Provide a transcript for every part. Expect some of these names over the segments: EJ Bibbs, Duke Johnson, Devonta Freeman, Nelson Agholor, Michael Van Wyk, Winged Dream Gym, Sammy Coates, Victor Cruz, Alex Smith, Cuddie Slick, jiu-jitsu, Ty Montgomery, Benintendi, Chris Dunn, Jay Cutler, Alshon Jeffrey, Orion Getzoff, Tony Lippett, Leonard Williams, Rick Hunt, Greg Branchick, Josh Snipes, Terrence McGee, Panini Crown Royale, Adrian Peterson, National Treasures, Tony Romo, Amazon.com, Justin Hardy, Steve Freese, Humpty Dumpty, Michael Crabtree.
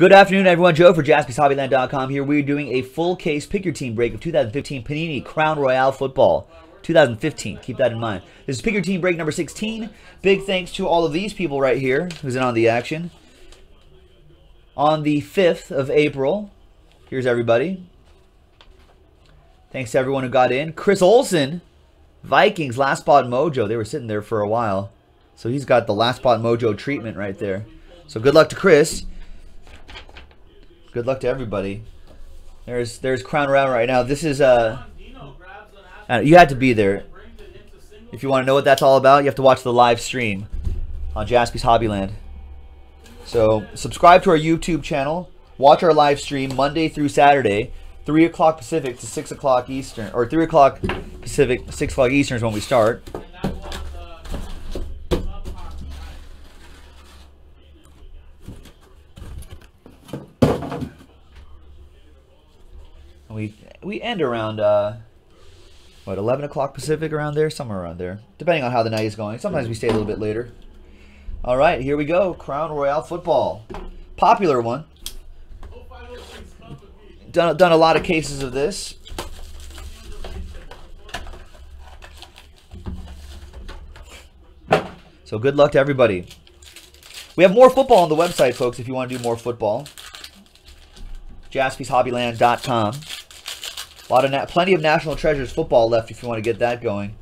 Good afternoon, everyone. Joe for JaspysHobbyland.com here. We're doing a full case pick your team break of 2015 Panini Crown Royale Football. 2015. Keep that in mind. This is pick your team break number 16. Big thanks to all of these people right here who's in on the action. On the 5th of April, here's everybody. Thanks to everyone who got in. Chris Olsen, Vikings, Last Spot Mojo. They were sitting there for a while. So he's got the Last Spot Mojo treatment right there. So good luck to Chris. Good luck to everybody. There's Crown Royale right now. This is you had to be there if you want to know what that's all about. You have to watch the live stream on Jaspys Hobbyland. So subscribe to our YouTube channel. Watch our live stream Monday through Saturday, 3 o'clock Pacific to 6 o'clock Eastern, or 3 o'clock Pacific, 6 o'clock Eastern is when we start. We end around, what, 11 o'clock Pacific, around there? Somewhere around there, depending on how the night is going. Sometimes we stay a little bit later. All right, here we go. Crown Royale Football. Popular one. Done a lot of cases of this. So good luck to everybody. We have more football on the website, folks, if you want to do more football. JaspysHobbyland.com. Plenty of National Treasures football left if you want to get that going.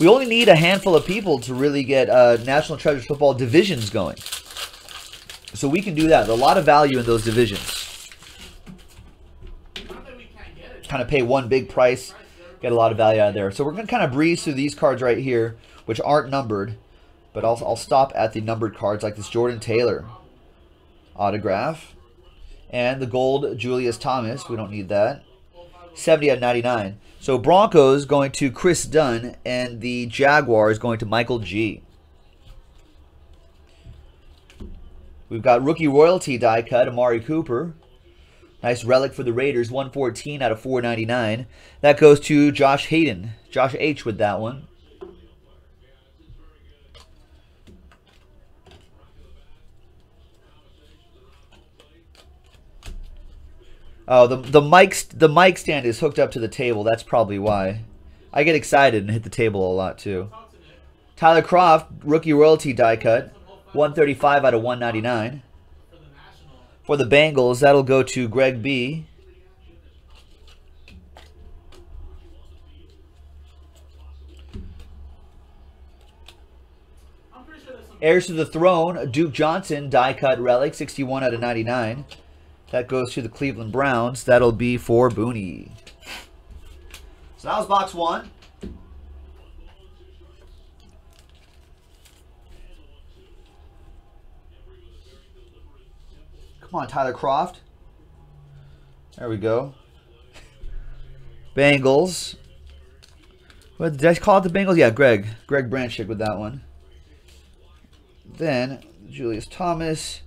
We only need a handful of people to really get National Treasures football divisions going. So we can do that. There's a lot of value in those divisions. Kind of pay one big price, get a lot of value out of there. So we're going to kind of breeze through these cards right here, which aren't numbered. But I'll stop at the numbered cards like this Jordan Taylor autograph. And the gold Julius Thomas. We don't need that. 70/99. So Broncos going to Chris Dunn, and the Jaguars going to Michael G. We've got rookie royalty die cut, Amari Cooper. Nice relic for the Raiders, 114/499. That goes to Josh Hayden. Josh H with that one. Oh, the mic stand is hooked up to the table. That's probably why. I get excited and hit the table a lot, too. Tyler Kroft, rookie royalty die cut. 135/199. For the Bengals, that'll go to Greg B. Heirs to the Throne, Duke Johnson, die cut relic. 61/99. That goes to the Cleveland Browns. That'll be for Booney. So that was box one. Come on, Tyler Kroft. There we go. Bengals. What, did I call it the Bengals? Yeah, Greg. Greg Branchick with that one. Then Julius Thomas.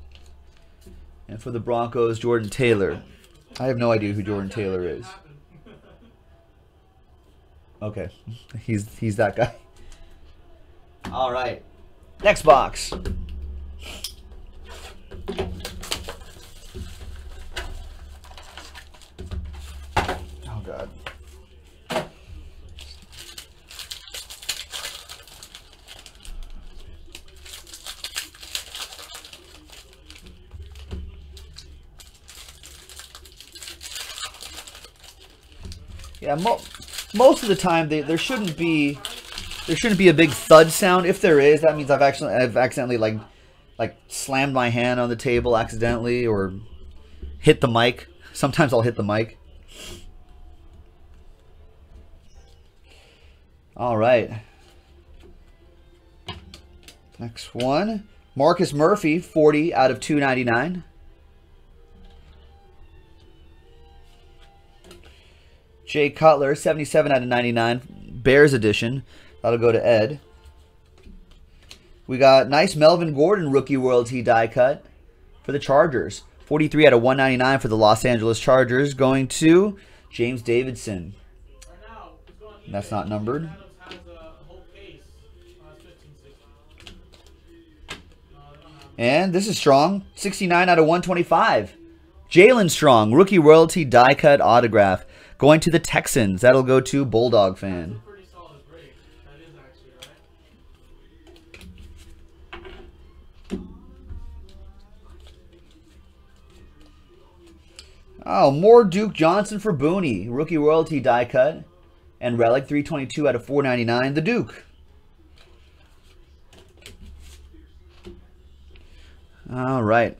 And for the Broncos, Jordan Taylor. I have no idea who Jordan Taylor is. Okay, he's that guy. All right, next box. Oh God. Yeah, most of the time there shouldn't be a big thud sound. If there is, that means I've accidentally like slammed my hand on the table accidentally or hit the mic. Sometimes I'll hit the mic. All right. Next one, Marcus Murphy, 40/299. Jay Cutler, 77/99, Bears edition. That'll go to Ed. We got nice Melvin Gordon rookie royalty die cut for the Chargers. 43/199 for the Los Angeles Chargers, going to James Davidson. That's not numbered. And this is strong. 69/125. Jaylen Strong, rookie royalty die cut autograph, going to the Texans. That'll go to Bulldog Fan. Oh, more Duke Johnson for Booney. Rookie royalty die cut and relic 322 out of 499. The Duke. All right.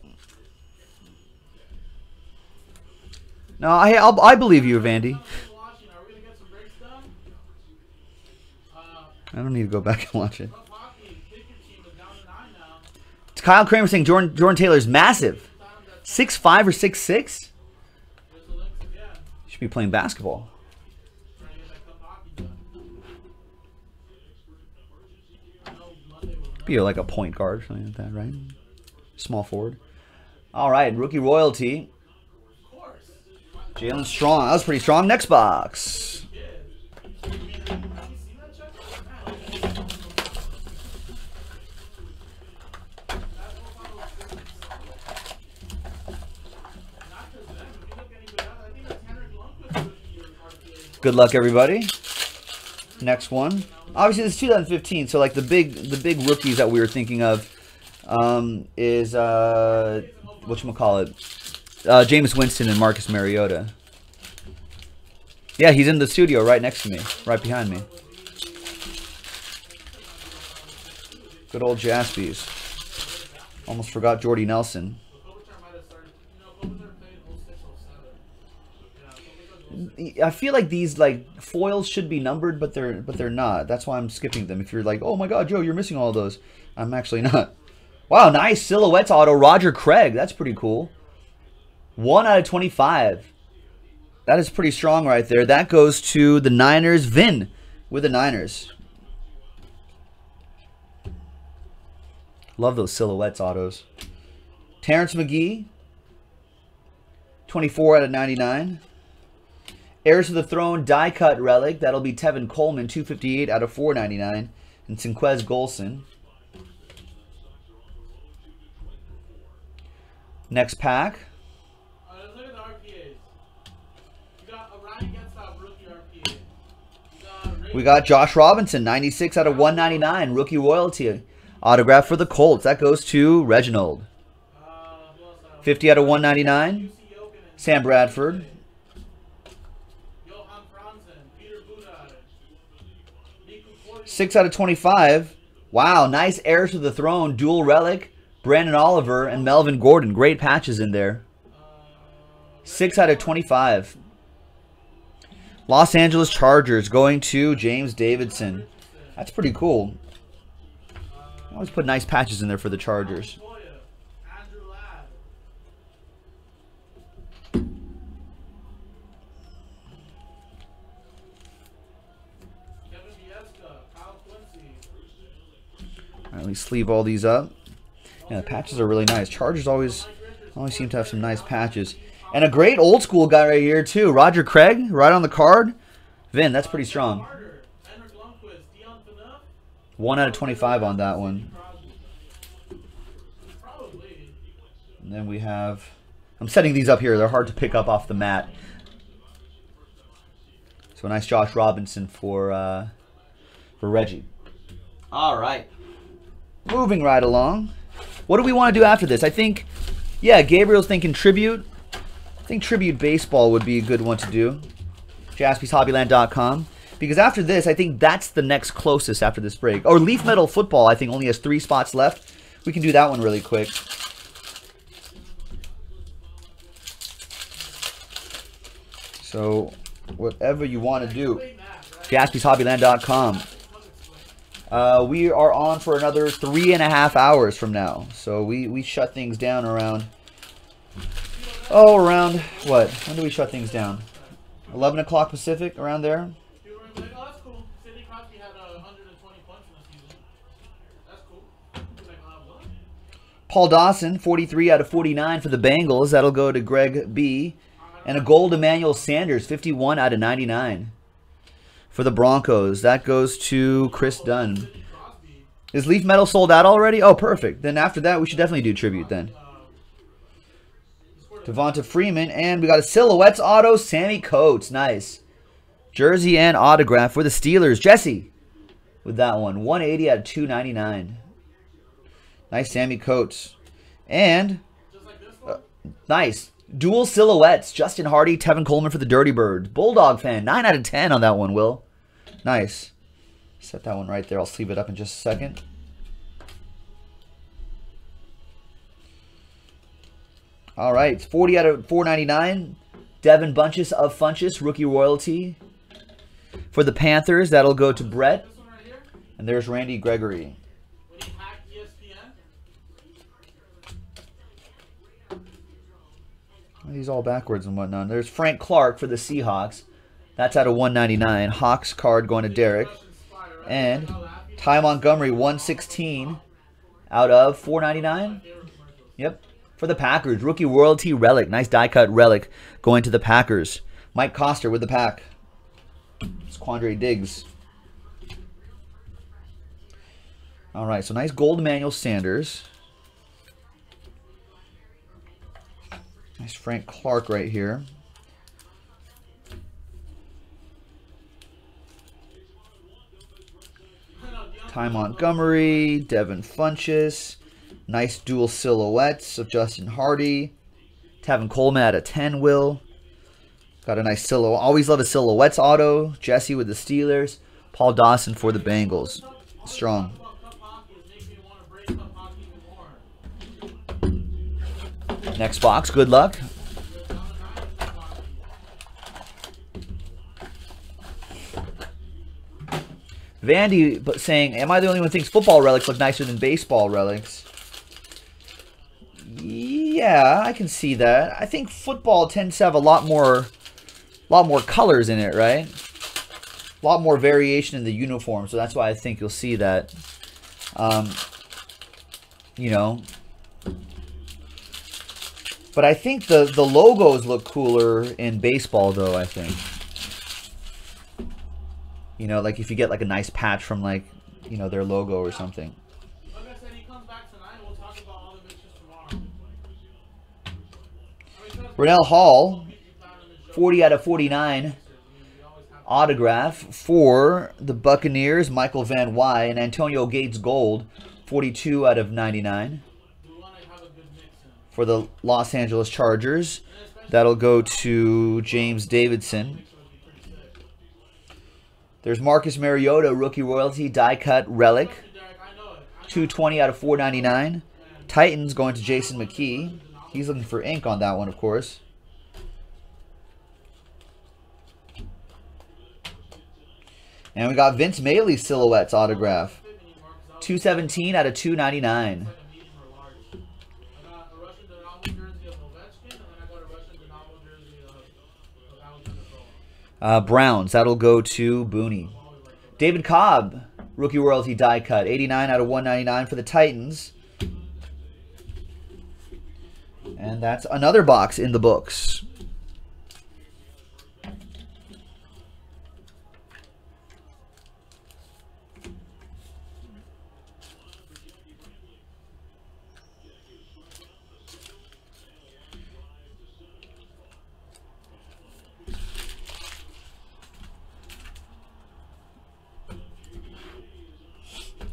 No, I believe you, Vandy. I don't need to go back and watch it. It's Kyle Kramer saying Jordan Taylor's massive. 6'5" or 6'6". Should be playing basketball. Be like a point guard, something like that, right? Small forward. All right, rookie royalty. Jaylen Strong. That was pretty strong. Next box. Good luck, everybody. Next one. Obviously, this is 2015, so like the big rookies that we were thinking of is whatchamacallit, Jameis Winston and Marcus Mariota. Yeah, he's in the studio right next to me, right behind me. Good old Jaspys. Almost forgot Jordy Nelson. I feel like these like foils should be numbered, but they're not. That's why I'm skipping them. If you're like, oh my God, Joe, you're missing all those. I'm actually not. Wow, nice silhouettes auto, Roger Craig. That's pretty cool. 1 out of 25. That is pretty strong right there. That goes to the Niners. Vin with the Niners. Love those silhouettes autos. Terrence McGee. 24 out of 99. Heirs to the Throne die cut relic. That'll be Tevin Coleman, 258 out of 499, and Cinquez Golson. Next pack. Let's look at the RPAs. We got Orion Getzoff, rookie RPA. We got Josh Robinson, 96 out of 199, rookie royalty autograph for the Colts. That goes to Reginald. 50 out of 199, Sam Bradford. Six out of 25. Wow, nice Heirs to the Throne dual relic. Brandon Oliver and Melvin Gordon. Great patches in there. 6 out of 25. Los Angeles Chargers going to James Davidson. That's pretty cool. I always put nice patches in there for the Chargers. Let me sleeve all these up. Yeah, the patches are really nice. Chargers always seem to have some nice patches. And a great old school guy right here too. Roger Craig, right on the card. Vin, that's pretty strong. 1 out of 25 on that one. And then we have... I'm setting these up here. They're hard to pick up off the mat. So a nice Josh Robinson for Reggie. All right. Moving right along. What do we want to do after this? I think, yeah, Gabriel's thinking tribute. I think tribute baseball would be a good one to do. JaspysHobbyland.com. Because after this, I think that's the next closest after this break. Or Leaf Metal Football, I think, only has 3 spots left. We can do that one really quick. So, whatever you want to do. JaspysHobbyland.com. We are on for another 3.5 hours from now. So we shut things down around, around what? When do we shut things down? 11 o'clock Pacific, around there? Paul Dawson, 43 out of 49 for the Bengals. That'll go to Greg B. And a gold Emmanuel Sanders, 51 out of 99. For the Broncos, that goes to Chris Dunn. Is Leaf Metal sold out already? Oh, perfect. Then after that, we should definitely do tribute then. Devonta Freeman, and we got a Silhouettes auto, Sammy Coates. Nice. Jersey and autograph for the Steelers. Jesse with that one. 180 out of 299. Nice Sammy Coates. And nice. Dual silhouettes. Justin Hardy, Tevin Coleman for the Dirty Birds. Bulldog fan. 9 out of 10 on that one, Will. Nice. Set that one right there. I'll sleeve it up in just a second. All right. It's 40 out of 499. Devin Funchess of Funchess. Rookie royalty. For the Panthers, that'll go to Brett. And there's Randy Gregory. He's all backwards and whatnot. There's Frank Clark for the Seahawks. That's out of 199. Hawks card going to Derek. And Ty Montgomery, 116 out of 499. Yep. For the Packers. Rookie royalty relic. Nice die cut relic going to the Packers. Mike Koster with the pack. It's Quandre Diggs. All right. So nice gold Emmanuel Sanders. Nice Frank Clark right here. Ty Montgomery, Devin Funchess. Nice dual silhouettes of Justin Hardy. Tevin Coleman out of 10, Will. Got a nice silhouette. Always love a silhouettes auto. Jesse with the Steelers. Paul Dawson for the Bengals. Strong. Next box, good luck. Vandy saying, am I the only one who thinks football relics look nicer than baseball relics? Yeah, I can see that. I think football tends to have a lot more colors in it, right? A lot more variation in the uniform, so that's why I think you'll see that. You know... But I think the logos look cooler in baseball, though, I think. You know, like if you get like a nice patch from like, you know, their logo or something. Like I said, he comes back tonight and we'll talk about all the pictures tomorrow. Rennell Hall, 40 out of 49. Autograph for the Buccaneers, Michael Van Wyk, and Antonio Gates gold, 42 out of 99. For the Los Angeles Chargers, that'll go to James Davidson. There's Marcus Mariota, rookie royalty, die-cut relic. 220 out of 499. Titans going to Jason McKee. He's looking for ink on that one, of course. And we got Vince Mailey's silhouettes autograph. 217 out of 299. Browns, that'll go to Booney. David Cobb, rookie royalty die cut, 89 out of 199 for the Titans. And that's another box in the books.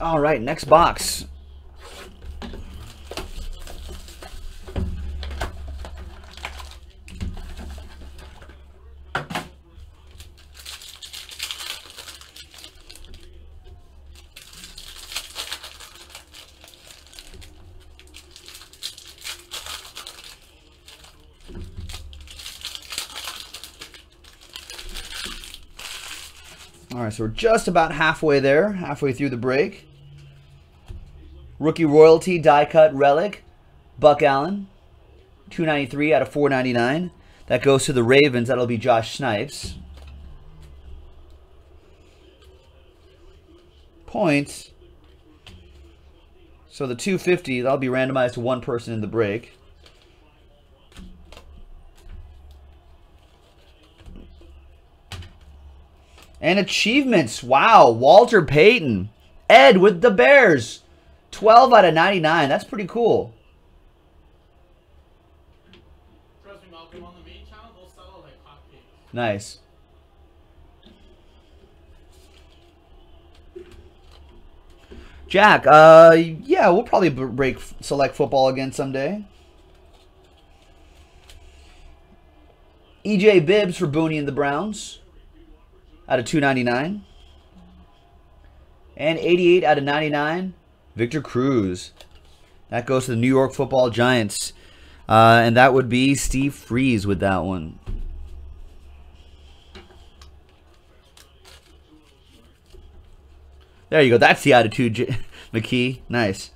All right, next box. All right, so we're just about halfway there, halfway through the break. Rookie royalty die cut relic, Buck Allen, 293 out of 499. That goes to the Ravens. That'll be Josh Snipes. Points. So the 250, that'll be randomized to one person in the break. And achievements. Wow, Walter Payton, Ed with the Bears. 12 out of 99. That's pretty cool. Malcolm on the main channel, they'll sell like hotcakes. Nice. Jack, yeah, we'll probably break select football again someday. EJ Bibbs for Booney and the Browns out of 299. And 88 out of 99, Victor Cruz. That goes to the New York Football Giants. And that would be Steve Freese with that one. There you go. That's the attitude, McKee. Nice.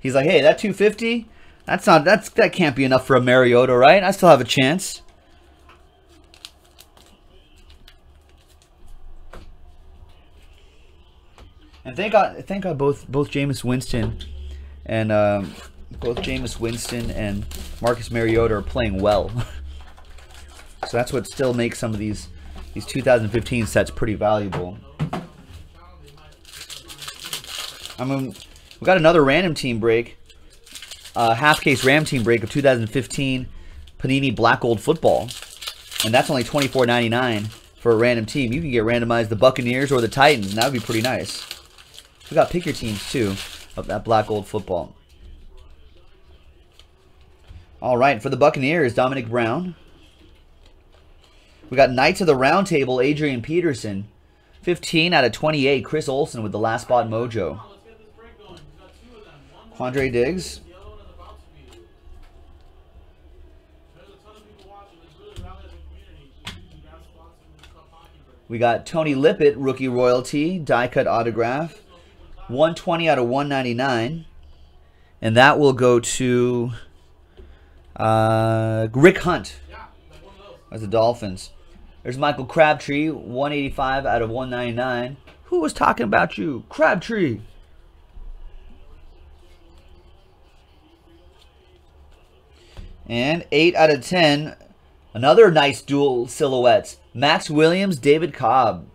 He's like, hey, that 250, that's not, that can't be enough for a Mariota, right? I still have a chance. And thank God, both Jameis Winston and Marcus Mariota are playing well. So that's what still makes some of these 2015 sets pretty valuable. I mean, we got another random team break, half case Ram team break of 2015 Panini Black Gold Football, and that's only $24.99 for a random team. You can get randomized the Buccaneers or the Titans, and that would be pretty nice. We got pick your teams too of that Black Gold Football. All right, for the Buccaneers, Dominic Brown. We got Knights of the Round Table, Adrian Peterson, 15 out of 28. Chris Olsen with the last spot mojo. Quandre Diggs. We got Tony Lippett, rookie royalty, die cut autograph, 120 out of 199, and that will go to Rick Hunt. That's the Dolphins. There's Michael Crabtree, 185 out of 199. Who was talking about you, Crabtree? And 8 out of 10, another nice dual silhouettes. Max Williams, David Cobb.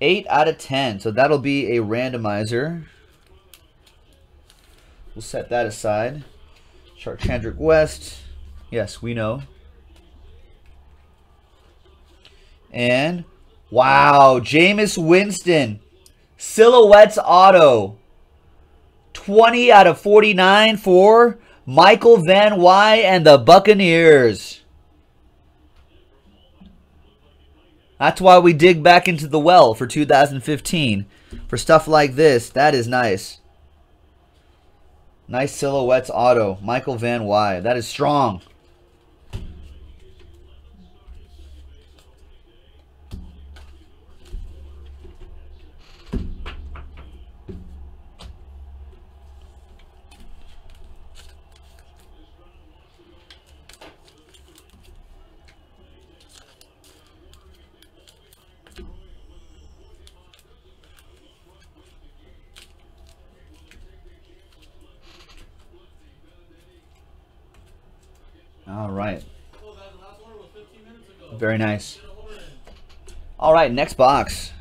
8 out of 10. So that'll be a randomizer. We'll set that aside. Chandrick West. Yes, we know. And, wow, Jameis Winston. Silhouettes auto. 20 out of 49 for Michael Van Wyk and the Buccaneers. That's why we dig back into the well for 2015. For stuff like this, that is nice. Nice silhouettes auto. Michael Van Wyk. That is strong. All right. Very nice. All right, next box.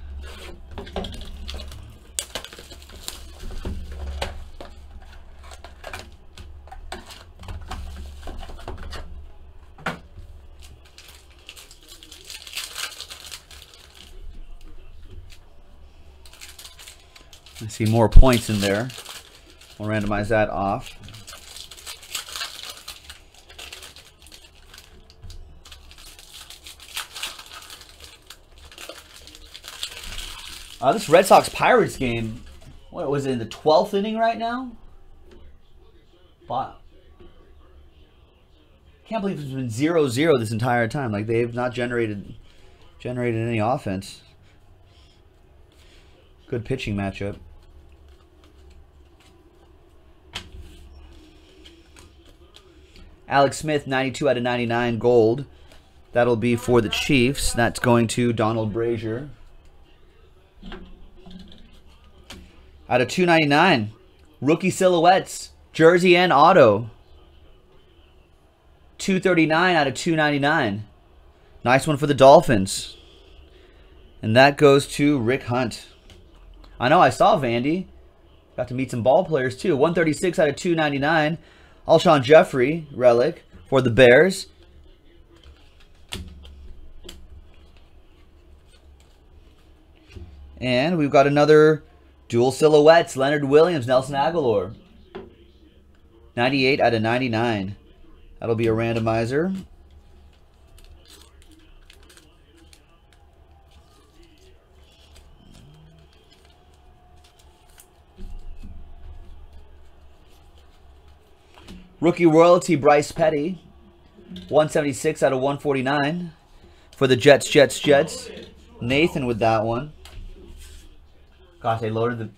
I see more points in there. We'll randomize that off. This Red Sox-Pirates game, what was it, in the 12th inning right now? Can't believe it's been 0-0 this entire time. Like, they've not generated any offense. Good pitching matchup. Alex Smith, 92 out of 99, gold. That'll be for the Chiefs. That's going to Donald Brazier. Out of 299, rookie silhouettes, jersey and auto. 239 out of 299. Nice one for the Dolphins. And that goes to Rick Hunt. I know, I saw Vandy. Got to meet some ball players too. 136 out of 299. Alshon Jeffrey, relic for the Bears. And we've got another dual silhouettes, Leonard Williams, Nelson Agholor. 98 out of 99. That'll be a randomizer. Rookie royalty, Bryce Petty. 176 out of 149 for the Jets. Nathan with that one. Gosh, they loaded the...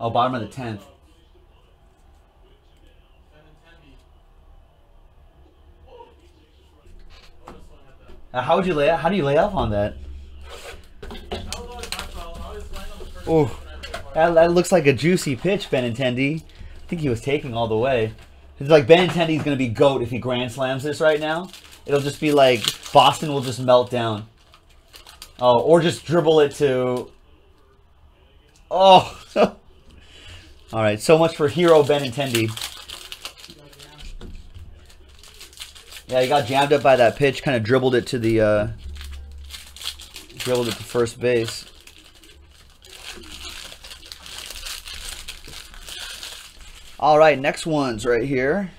Oh, bottom of the 10th. How would you lay out? How do you lay off on that? Oh, that looks like a juicy pitch, Benintendi. I think he was taking all the way. It's like Benintendi's gonna be GOAT if he grand slams this right now. It'll just be like Boston will just melt down. Oh, or just dribble it to. Oh. All right, so much for hero Benintendi. Yeah, he got jammed up by that pitch, kind of dribbled it to first base. All right, next one's right here.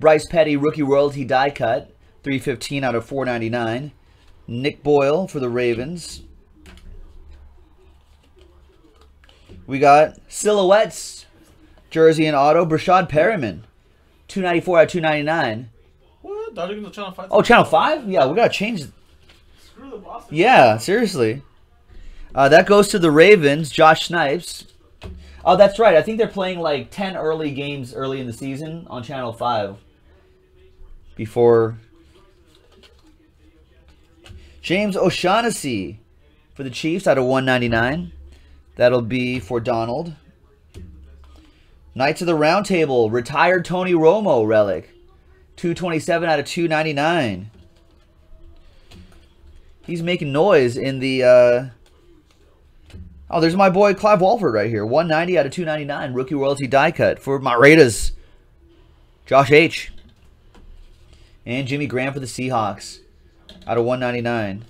Bryce Petty, rookie royalty die cut, 315 out of 499. Nick Boyle for the Ravens. We got silhouettes, jersey and auto, Brashad Perriman, 294 out of 299. What? They're going to Channel 5? Oh, Channel 5? Yeah, we got to change. Screw the Boston. Yeah, seriously. That goes to the Ravens, Josh Snipes. Oh, that's right. I think they're playing like 10 early games early in the season on Channel 5. Before. James O'Shaughnessy for the Chiefs out of 199. That'll be for Donald. Knights of the Round Table. Retired Tony Romo relic. 227 out of 299. He's making noise in the... Oh, there's my boy Clive Walford right here. 190 out of 299. Rookie royalty die cut for my Raiders. Josh H. And Jimmy Graham for the Seahawks. Out of 199.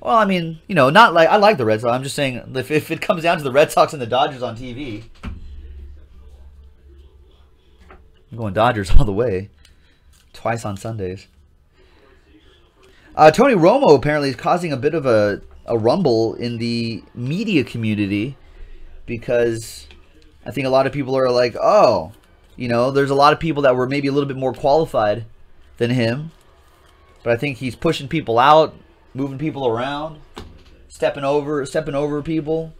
Well, I mean, you know, not like I like the Red Sox. I'm just saying if it comes down to the Red Sox and the Dodgers on TV, I'm going Dodgers all the way, twice on Sundays. Tony Romo apparently is causing a bit of a rumble in the media community because I think a lot of people are like, oh, you know, there's a lot of people that were maybe a little bit more qualified than him, but I think he's pushing people out. Moving people around, stepping over people,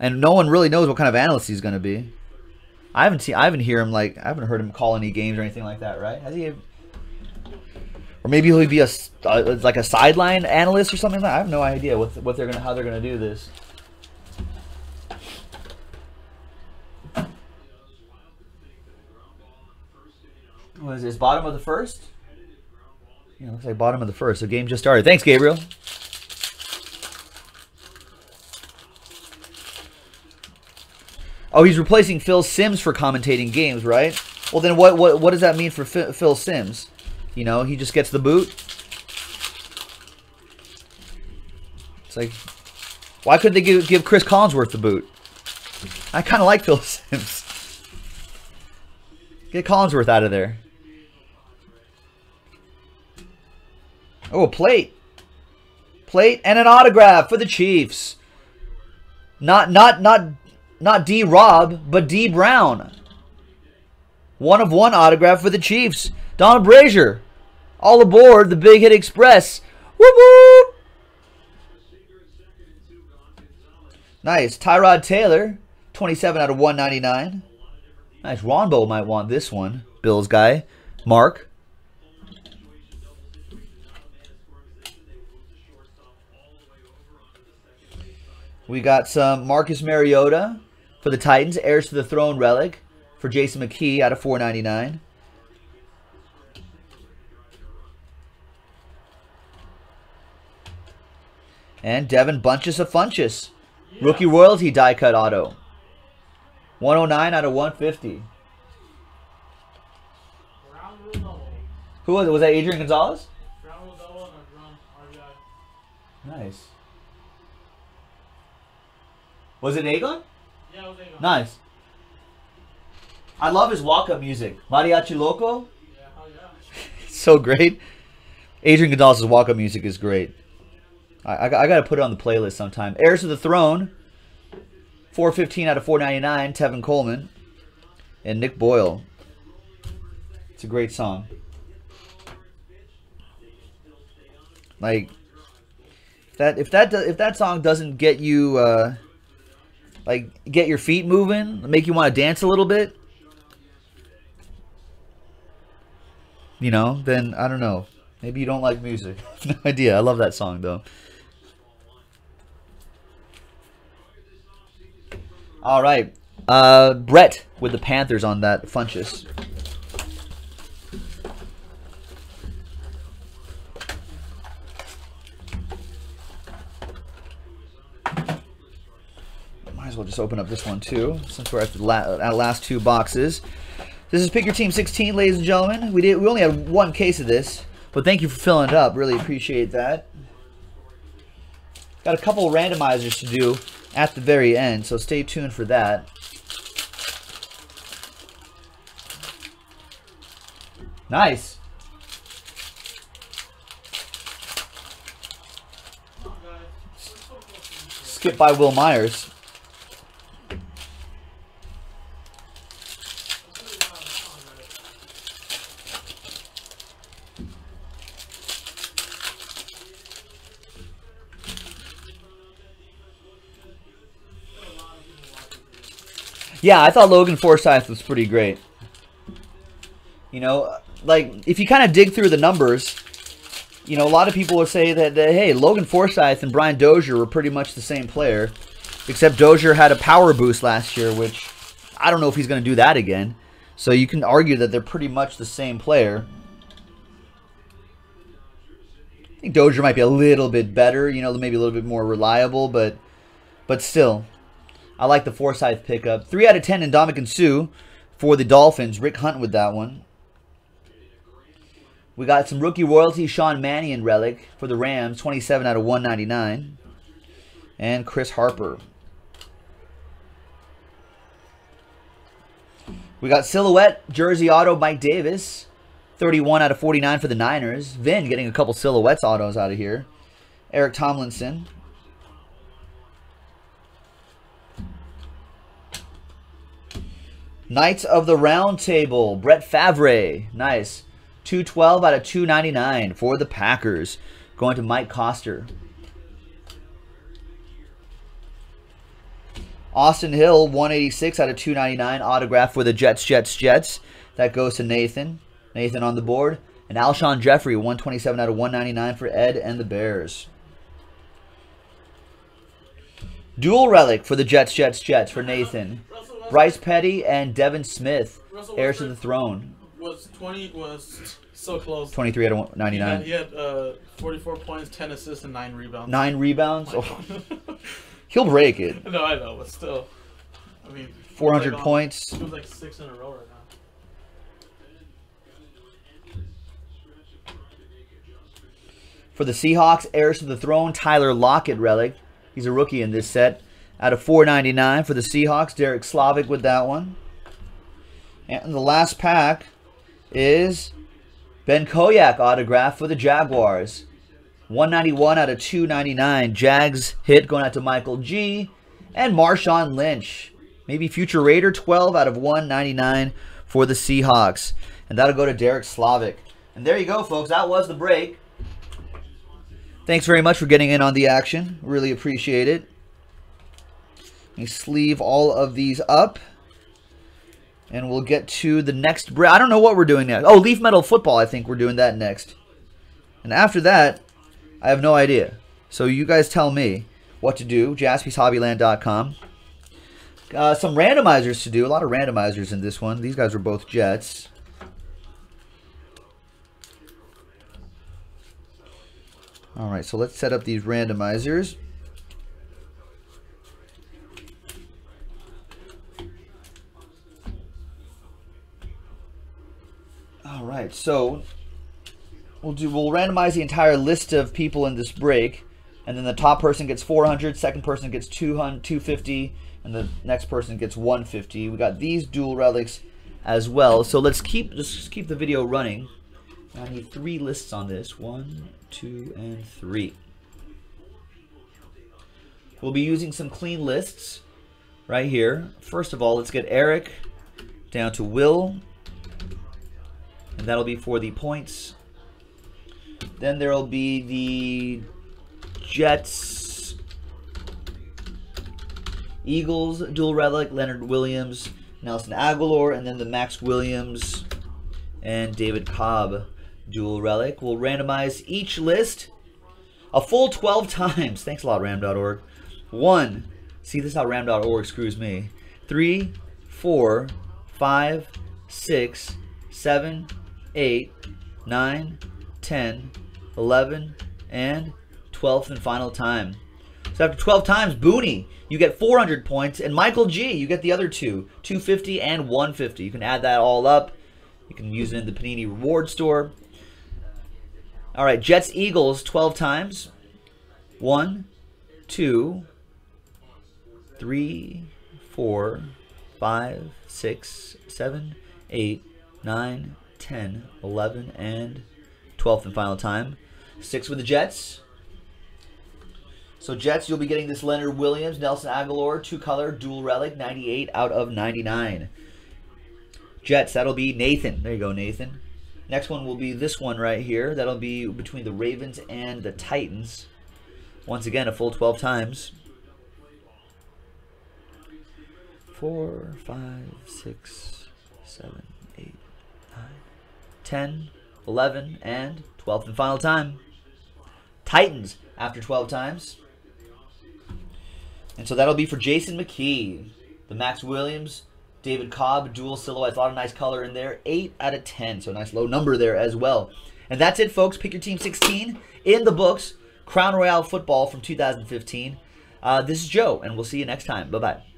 and no one really knows what kind of analyst he's going to be. I haven't heard him call any games or anything like that, right? Has he? Or maybe he'll be like a sideline analyst or something like that. I have no idea how they're going to do this. What is this? Bottom of the first. Yeah, looks like bottom of the first. The game just started. Thanks, Gabriel. Oh, he's replacing Phil Simms for commentating games, right? Well, then what does that mean for Phil Simms? You know, he just gets the boot. It's like, why couldn't they give Chris Collinsworth the boot? I kind of like Phil Simms. Get Collinsworth out of there. Oh, a plate. Plate and an autograph for the Chiefs. Not D. Rob, but D. Brown. 1 of 1 autograph for the Chiefs. Donald Brazier. All aboard the Big Hit Express. Whoop whoop. Nice. Tyrod Taylor. 27 out of 199. Nice. Ronbo might want this one. Bills guy. Mark. We got some Marcus Mariota, For the Titans, Heirs to the Throne Relic for Jason McKee out of 499. And Devin Funchess of Funchess. Yeah. Rookie Royalty die cut auto. 109 out of 150. Who was it? Was that Adrian Gonzalez? Nice. Was it Agholor? Yeah, it was Agholor. Nice. I love his walk-up music. Mariachi Loco? Yeah, hell yeah. It's so great. Adrian Gonzalez's walk-up music is great. I got to put it on the playlist sometime. Heirs to the Throne. 415 out of 499. Tevin Coleman. And Nick Boyle. It's a great song. Like, if that song doesn't get you, like, get your feet moving, make you want to dance a little bit, you know, then I don't know. Maybe you don't like music. No idea. I love that song, though. All right. Brett with the Panthers on that Funchess. Might as well just open up this one, too, since we're at the last two boxes. This is Pick Your Team 16, ladies and gentlemen. We only had one case of this. But thank you for filling it up. Really appreciate that. Got a couple randomizers to do at the very end, so stay tuned for that. Nice. Skip by Will Myers. Yeah, I thought Logan Forsythe was pretty great. You know, like, if you kind of dig through the numbers, you know, a lot of people will say that, hey, Logan Forsythe and Brian Dozier were pretty much the same player, except Dozier had a power boost last year, which I don't know if he's going to do that again. So you can argue that they're pretty much the same player. I think Dozier might be a little bit better, you know, maybe a little bit more reliable, but still. I like the Forsythe pickup. 3 out of 10 in Ndamukong Suh for the Dolphins. Rick Hunt with that one. We got some Rookie Royalty Sean Mannion Relic for the Rams. 27 out of 199. And Chris Harper. We got Silhouette Jersey Auto Mike Davis. 31 out of 49 for the Niners. Vin getting a couple Silhouettes autos out of here. Eric Tomlinson. Knights of the Round Table, Brett Favre. Nice. 212 out of 299 for the Packers. Going to Mike Koster. Austin Hill, 186 out of 299. Autograph for the Jets. That goes to Nathan. Nathan on the board. And Alshon Jeffrey, 127 out of 199 for Ed and the Bears. Dual Relic for the Jets for Nathan. Bryce Petty and Devin Smith, Heirs to the Throne. Was so close. 23 out of 99. He had 44 points, 10 assists, and 9 rebounds. 9 rebounds? Oh. He'll break it. No, I know, but still. I mean, 400 like points. It was like 6 in a row right now. For the Seahawks, Heirs to the Throne, Tyler Lockett Relic. He's a rookie in this set. Out of 499 for the Seahawks, Derek Slavic with that one. And the last pack is Ben Koyak autograph for the Jaguars. 191 out of 299. Jags hit going out to Michael G. And Marshawn Lynch. Maybe future Raider, 12 out of 199 for the Seahawks. And that'll go to Derek Slavic. And there you go, folks. That was the break. Thanks very much for getting in on the action. Really appreciate it. Let me sleeve all of these up, and we'll get to the next break. I don't know what we're doing next. Oh, Leaf Metal Football, I think we're doing that next. And after that, I have no idea. So you guys tell me what to do. JaspysHobbyland.com. Some randomizers to do. A lot of randomizers in this one. These guys are both Jets. All right, so let's set up these randomizers. All right, so we'll randomize the entire list of people in this break, and then the top person gets 400, second person gets 250, and the next person gets 150. We got these dual relics as well. So let's keep the video running. I need 3 lists on this. 1, 2, and 3. We'll be using some clean lists right here. First of all, let's get Eric down to Will, and that'll be for the points. Then there'll be the Jets, Eagles dual relic, Leonard Williams, Nelson Agholor, and then the Max Williams and David Cobb dual relic. We'll randomize each list a full 12 times. Thanks a lot, ram.org. 1, see, this is how ram.org screws me. 3, 4, 5, 6, 7, 8, 9, 10, 11, and 12th and final time. So after 12 times, Booney, you get 400 points, and Michael G, you get the other two, 250 and 150. You can add that all up. You can use it in the Panini Reward Store. All right, Jets Eagles 12 times. 1, 2, 3, 4, 5, 6, 7, 8, 9, 10, 11, and 12th and final time. 6 with the Jets. So Jets, you'll be getting this Leonard Williams, Nelson Agholor, 2-color dual relic, 98 out of 99. Jets, that'll be Nathan. There you go, Nathan. Next one will be this one right here. That'll be between the Ravens and the Titans. Once again, a full 12 times. 4, 5, 6, 7, 8, 9, 10, 11, and 12th and final time. Titans after 12 times. And so that'll be for Jason McKee. The Max Williams, David Cobb, dual silhouettes, a lot of nice color in there. 8 out of 10, so a nice low number there as well. And that's it, folks. Pick your team 16 in the books. Crown Royale Football from 2015. This is Joe, and we'll see you next time. Bye-bye.